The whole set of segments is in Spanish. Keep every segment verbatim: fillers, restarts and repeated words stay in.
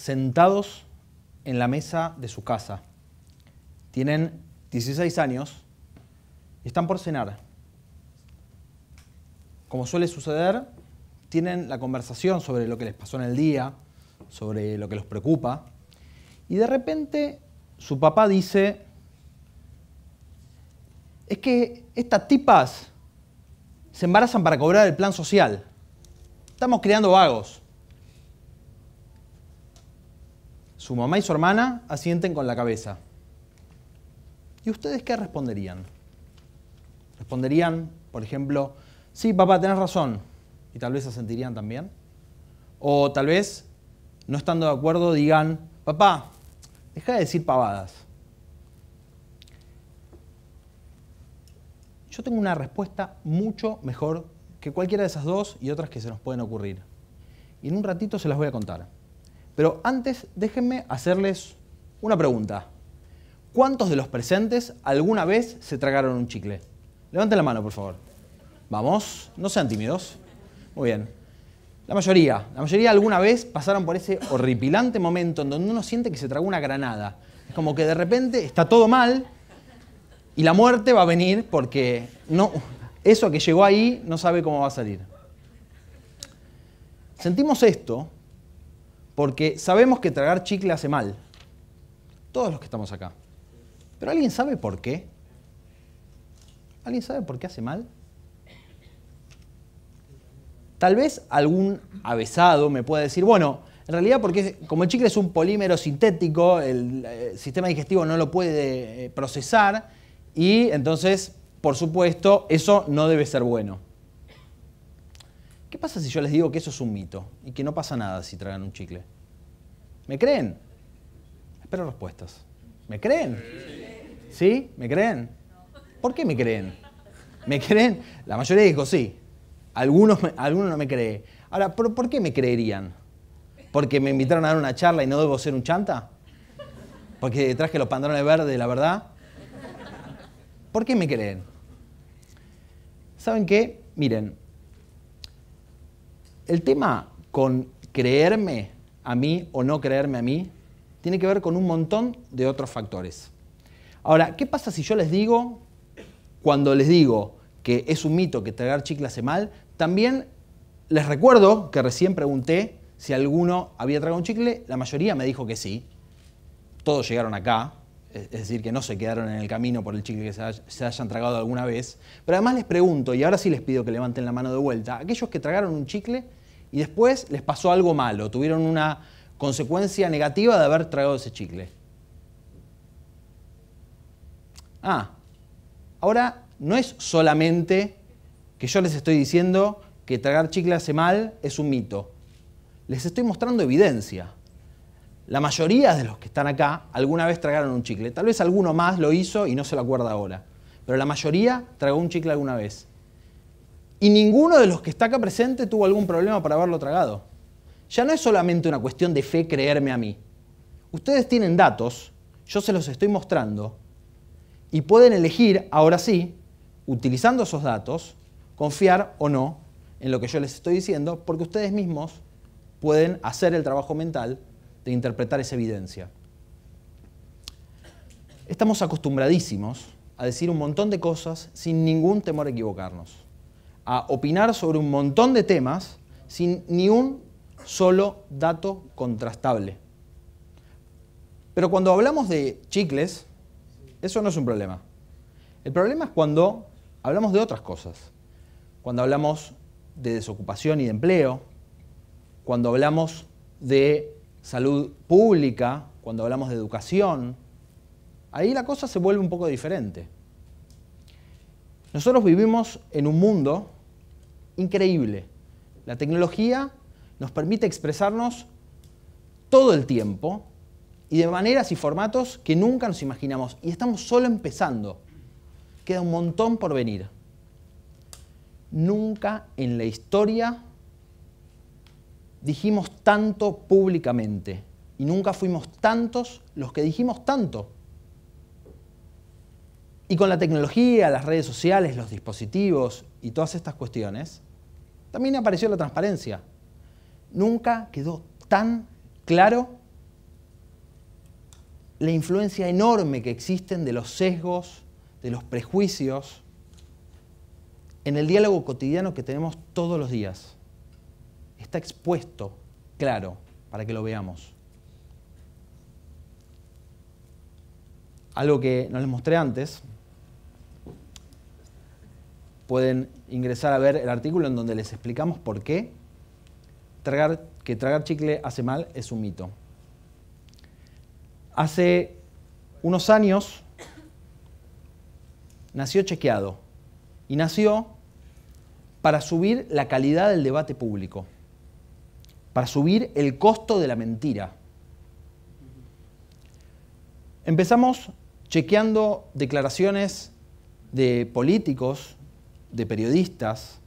sentados en la mesa de su casa. Tienen dieciséis años y están por cenar. Como suele suceder, tienen la conversación sobre lo que les pasó en el día, sobre lo que los preocupa, y de repente su papá dice: es que estas tipas se embarazan para cobrar el plan social. Estamos creando vagos. Su mamá y su hermana asienten con la cabeza. ¿Y ustedes qué responderían? Responderían, por ejemplo, sí, papá, tenés razón. Y tal vez asentirían también. O tal vez, no estando de acuerdo, digan, papá, dejá de decir pavadas. Yo tengo una respuesta mucho mejor que cualquiera de esas dos y otras que se nos pueden ocurrir. Y en un ratito se las voy a contar. Pero antes, déjenme hacerles una pregunta. ¿Cuántos de los presentes alguna vez se tragaron un chicle? Levanten la mano, por favor. Vamos, no sean tímidos. Muy bien. La mayoría. La mayoría alguna vez pasaron por ese horripilante momento en donde uno siente que se tragó una granada. Es como que de repente está todo mal y la muerte va a venir porque no, eso que llegó ahí no sabe cómo va a salir. Sentimos esto porque sabemos que tragar chicle hace mal. Todos los que estamos acá. ¿Pero alguien sabe por qué? ¿Alguien sabe por qué hace mal? Tal vez algún avesado me pueda decir, bueno, en realidad porque como el chicle es un polímero sintético, el, el sistema digestivo no lo puede eh, procesar y entonces, por supuesto, eso no debe ser bueno. ¿Qué pasa si yo les digo que eso es un mito y que no pasa nada si tragan un chicle? ¿Me creen? Espero respuestas. ¿Me creen? Sí. ¿Sí? ¿Me creen? No. ¿Por qué me creen? ¿Me creen? La mayoría dijo sí. Algunos, algunos no me creen. Ahora, ¿por, ¿por qué me creerían? ¿Porque me invitaron a dar una charla y no debo ser un chanta? ¿Porque traje los pantalones verdes, la verdad? ¿Por qué me creen? ¿Saben qué? Miren, el tema con creerme a mí o no creerme a mí tiene que ver con un montón de otros factores. Ahora, ¿qué pasa si yo les digo, cuando les digo que es un mito que tragar chicle hace mal? También les recuerdo que recién pregunté si alguno había tragado un chicle. La mayoría me dijo que sí. Todos llegaron acá. Es decir, que no se quedaron en el camino por el chicle que se, hay, se hayan tragado alguna vez. Pero además les pregunto, y ahora sí les pido que levanten la mano de vuelta, aquellos que tragaron un chicle y después les pasó algo malo, tuvieron una consecuencia negativa de haber tragado ese chicle. Ah, ahora... no es solamente que yo les estoy diciendo que tragar chicle hace mal es un mito. Les estoy mostrando evidencia. La mayoría de los que están acá alguna vez tragaron un chicle. Tal vez alguno más lo hizo y no se lo acuerda ahora. Pero la mayoría tragó un chicle alguna vez. Y ninguno de los que está acá presente tuvo algún problema para haberlo tragado. Ya no es solamente una cuestión de fe creerme a mí. Ustedes tienen datos, yo se los estoy mostrando, y pueden elegir, ahora sí, utilizando esos datos, confiar o no en lo que yo les estoy diciendo, porque ustedes mismos pueden hacer el trabajo mental de interpretar esa evidencia. Estamos acostumbradísimos a decir un montón de cosas sin ningún temor a equivocarnos, a opinar sobre un montón de temas sin ni un solo dato contrastable. Pero cuando hablamos de chicles, eso no es un problema. El problema es cuando hablamos de otras cosas, cuando hablamos de desocupación y de empleo, cuando hablamos de salud pública, cuando hablamos de educación, ahí la cosa se vuelve un poco diferente. Nosotros vivimos en un mundo increíble. La tecnología nos permite expresarnos todo el tiempo y de maneras y formatos que nunca nos imaginamos, y estamos solo empezando. Queda un montón por venir. Nunca en la historia dijimos tanto públicamente y nunca fuimos tantos los que dijimos tanto. Y con la tecnología, las redes sociales, los dispositivos y todas estas cuestiones, también apareció la transparencia. Nunca quedó tan claro la influencia enorme que existen de los sesgos, de los prejuicios, en el diálogo cotidiano que tenemos todos los días. Está expuesto, claro, para que lo veamos. Algo que no les mostré antes, pueden ingresar a ver el artículo en donde les explicamos por qué tragar, que tragar chicle hace mal es un mito. Hace unos años nació Chequeado y nació para subir la calidad del debate público, para subir el costo de la mentira. Empezamos chequeando declaraciones de políticos, de periodistas,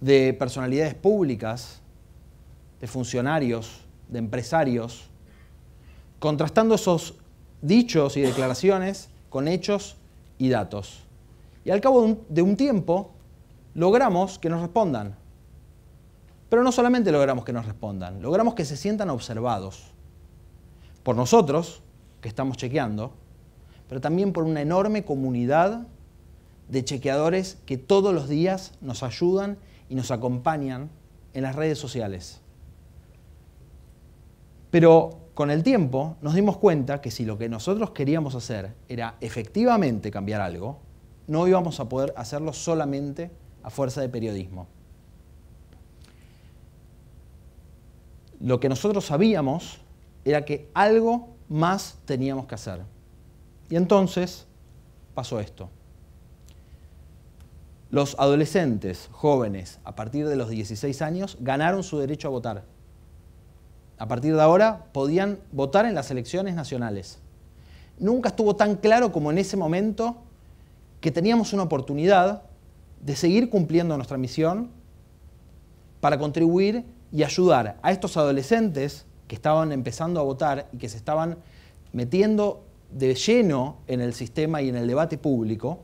de personalidades públicas, de funcionarios, de empresarios, contrastando esos dichos y declaraciones con hechos y datos. Y al cabo de un, de un tiempo logramos que nos respondan. Pero no solamente logramos que nos respondan, logramos que se sientan observados por nosotros, que estamos chequeando, pero también por una enorme comunidad de chequeadores que todos los días nos ayudan y nos acompañan en las redes sociales. Pero con el tiempo nos dimos cuenta que si lo que nosotros queríamos hacer era efectivamente cambiar algo, no íbamos a poder hacerlo solamente a fuerza de periodismo. Lo que nosotros sabíamos era que algo más teníamos que hacer. Y entonces pasó esto. Los adolescentes, jóvenes, a partir de los dieciséis años, ganaron su derecho a votar. A partir de ahora podían votar en las elecciones nacionales. Nunca estuvo tan claro como en ese momento que teníamos una oportunidad de seguir cumpliendo nuestra misión para contribuir y ayudar a estos adolescentes que estaban empezando a votar y que se estaban metiendo de lleno en el sistema y en el debate público,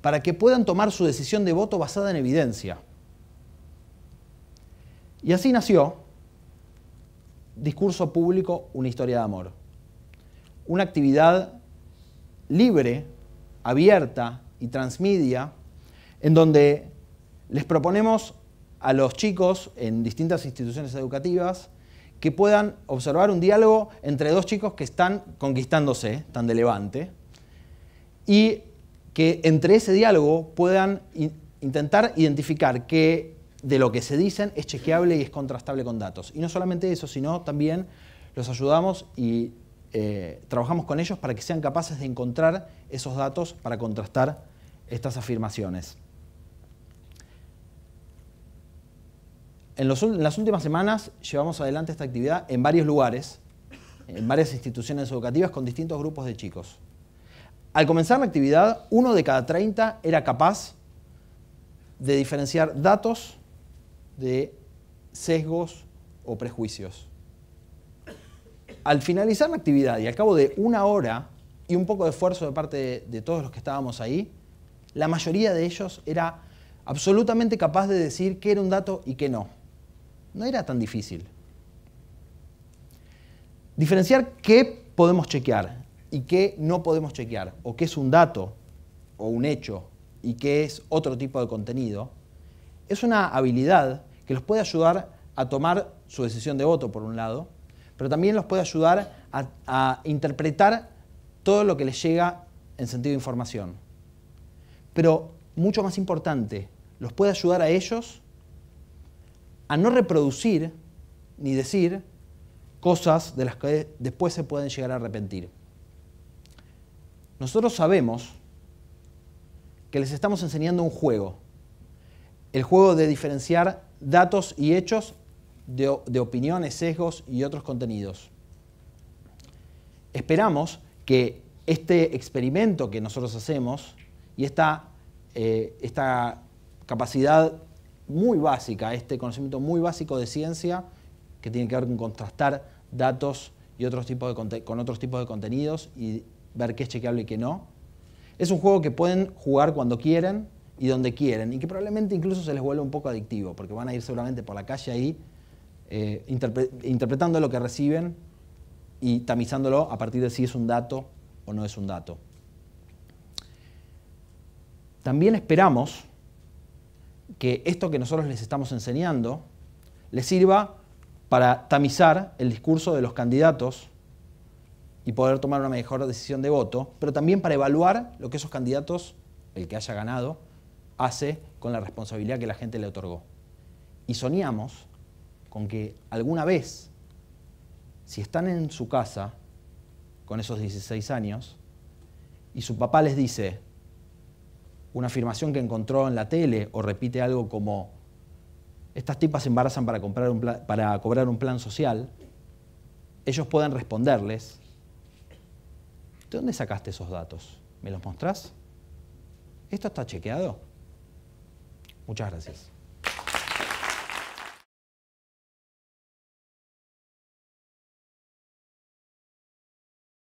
para que puedan tomar su decisión de voto basada en evidencia. Y así nació Discurso Público: Una Historia de Amor. Una actividad libre, abierta y transmedia, en donde les proponemos a los chicos en distintas instituciones educativas que puedan observar un diálogo entre dos chicos que están conquistándose, están de levante, y que entre ese diálogo puedan in- intentar identificar que de lo que se dicen es chequeable y es contrastable con datos. Y no solamente eso, sino también los ayudamos y eh, trabajamos con ellos para que sean capaces de encontrar esos datos para contrastar estas afirmaciones. En, los, en las últimas semanas llevamos adelante esta actividad en varios lugares, en varias instituciones educativas con distintos grupos de chicos. Al comenzar la actividad, uno de cada treinta era capaz de diferenciar datos de sesgos o prejuicios. Al finalizar la actividad y al cabo de una hora y un poco de esfuerzo de parte de, de todos los que estábamos ahí, la mayoría de ellos era absolutamente capaz de decir qué era un dato y qué no. No era tan difícil. Diferenciar qué podemos chequear y qué no podemos chequear, o qué es un dato o un hecho y qué es otro tipo de contenido, es una habilidad que los puede ayudar a tomar su decisión de voto, por un lado, pero también los puede ayudar a, a interpretar todo lo que les llega en sentido de información. Pero mucho más importante, los puede ayudar a ellos a no reproducir ni decir cosas de las que después se pueden llegar a arrepentir. Nosotros sabemos que les estamos enseñando un juego, el juego de diferenciar datos y hechos de, de opiniones, sesgos y otros contenidos. Esperamos que este experimento que nosotros hacemos y esta Eh, esta capacidad muy básica, este conocimiento muy básico de ciencia que tiene que ver con contrastar datos y otros tipos de con otros tipos de contenidos y ver qué es chequeable y qué no. Es un juego que pueden jugar cuando quieren y donde quieren y que probablemente incluso se les vuelva un poco adictivo porque van a ir seguramente por la calle ahí eh, interpre interpretando lo que reciben y tamizándolo a partir de si es un dato o no es un dato. También esperamos que esto que nosotros les estamos enseñando les sirva para tamizar el discurso de los candidatos y poder tomar una mejor decisión de voto, pero también para evaluar lo que esos candidatos, el que haya ganado, hace con la responsabilidad que la gente le otorgó. Y soñamos con que alguna vez, si están en su casa con esos dieciséis años y su papá les dice una afirmación que encontró en la tele o repite algo como estas tipas se embarazan para, comprar un plan, para cobrar un plan social, ellos puedan responderles: ¿de dónde sacaste esos datos? ¿Me los mostrás? ¿Esto está chequeado? Muchas gracias.